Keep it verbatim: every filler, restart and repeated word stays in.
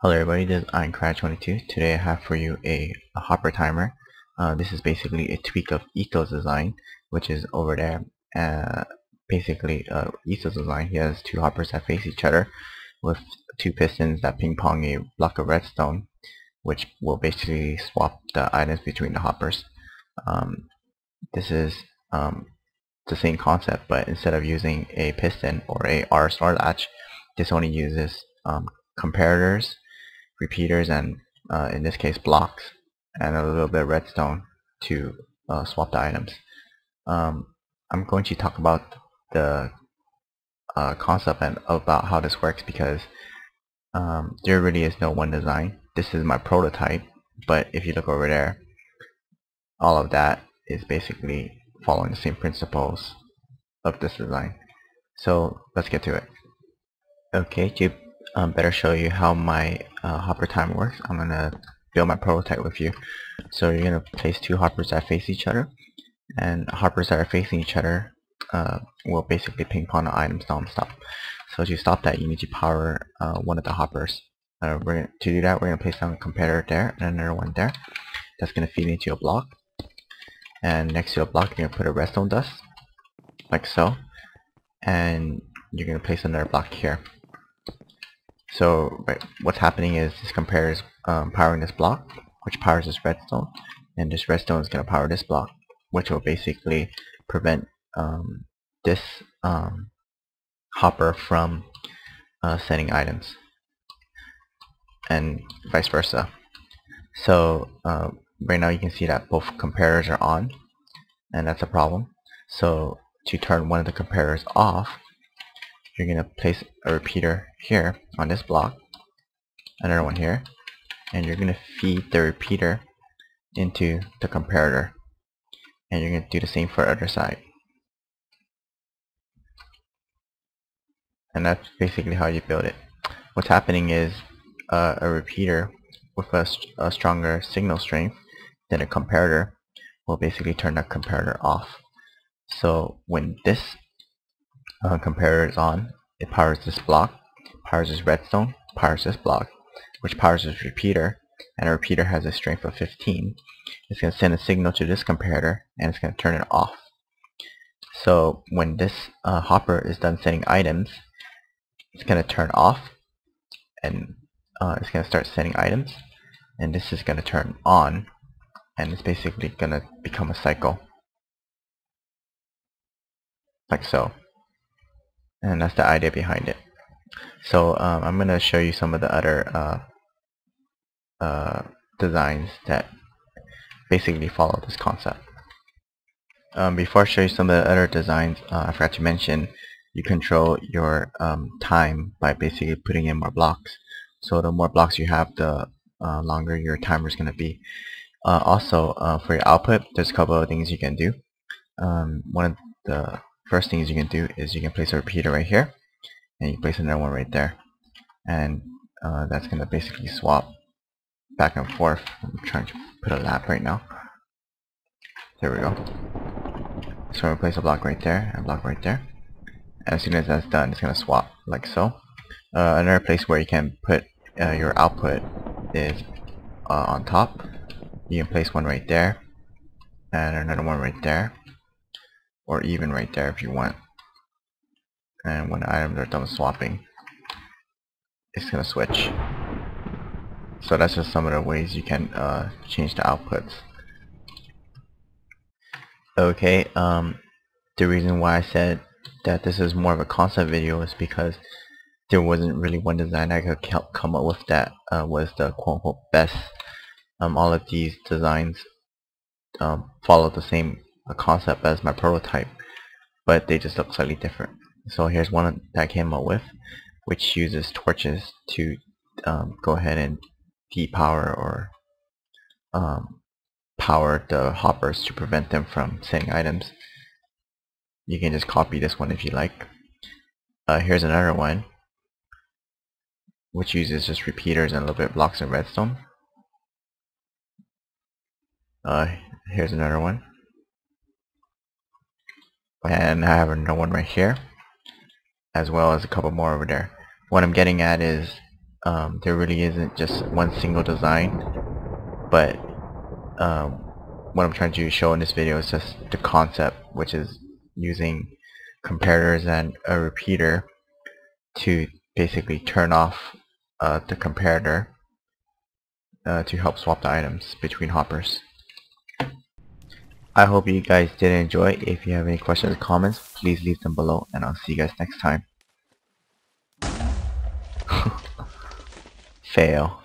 Hello everybody, this is Aincrad twenty-two. Today I have for you a, a hopper timer. Uh, this is basically a tweak of Etho's design, which is over there. Uh, basically, uh, Etho's design, he has two hoppers that face each other with two pistons that ping-pong a block of redstone, which will basically swap the items between the hoppers. Um, this is um, the same concept, but instead of using a piston or a R star latch, this only uses um, comparators, repeaters, and uh, in this case blocks, and a little bit of redstone to uh, swap the items. Um, I'm going to talk about the uh, concept and about how this works, because um, there really is no one design. This is my prototype, but if you look over there, all of that is basically following the same principles of this design. So let's get to it. Okay, to um, better show you how my uh, hopper timer works, I'm going to build my prototype with you. So you're going to place two hoppers that face each other, and hoppers that are facing each other uh, will basically ping pong the items non-stop. So to stop that, you need to power uh, one of the hoppers. Uh, we're gonna, to do that, we're going to place down a comparator there and another one there. That's going to feed into a block, and next to a block you're going to put a redstone dust, like so, and you're going to place another block here. So right, what's happening is this comparator is um, powering this block, which powers this redstone, and this redstone is going to power this block, which will basically prevent um, this um, hopper from uh, sending items, and vice versa. So uh, right now you can see that both comparators are on, and that's a problem. So to turn one of the comparators off, you're going to place a repeater here on this block, another one here, and you're going to feed the repeater into the comparator, and you're going to do the same for the other side. And that's basically how you build it. What's happening is uh, a repeater with a, st a stronger signal strength than a comparator will basically turn that comparator off. So when this Uh, comparator is on, it powers this block, powers this redstone, powers this block, which powers this repeater, and a repeater has a strength of fifteen. It's going to send a signal to this comparator, and it's going to turn it off. So when this uh, hopper is done sending items, it's going to turn off, and uh, it's going to start sending items, and this is going to turn on, and it's basically going to become a cycle, like so. And that's the idea behind it. So um, I'm going to show you some of the other uh, uh, designs that basically follow this concept. Um, before I show you some of the other designs, uh, I forgot to mention you control your um, time by basically putting in more blocks. So the more blocks you have, the uh, longer your timer is going to be. Uh, also, uh, for your output, there's a couple of things you can do. Um, one of the first things you can do is you can place a repeater right here, and you place another one right there, and uh, that's going to basically swap back and forth. I'm trying to put a lap right now. There we go. So I'm going to place a block right there and a block right there. As soon as that's done, it's going to swap like so. Uh, another place where you can put uh, your output is uh, on top. You can place one right there and another one right there, or even right there if you want. And when the items are done swapping, it's going to switch. So that's just some of the ways you can uh, change the outputs. Okay, um, the reason why I said that this is more of a concept video is because there wasn't really one design I could come up with that uh, was the quote-unquote best. Um, all of these designs um, follow the same a concept as my prototype, but they just look slightly different. So here's one that I came up with, which uses torches to um, go ahead and depower or um, power the hoppers to prevent them from sending items. You can just copy this one if you like. Uh, here's another one which uses just repeaters and a little bit of blocks and redstone. Uh, here's another one. And I have another one right here, as well as a couple more over there. What I'm getting at is um, there really isn't just one single design, but um, what I'm trying to show in this video is just the concept, which is using comparators and a repeater to basically turn off uh, the comparator uh, to help swap the items between hoppers. I hope you guys did enjoy. If you have any questions or comments, please leave them below, and I'll see you guys next time. Fail.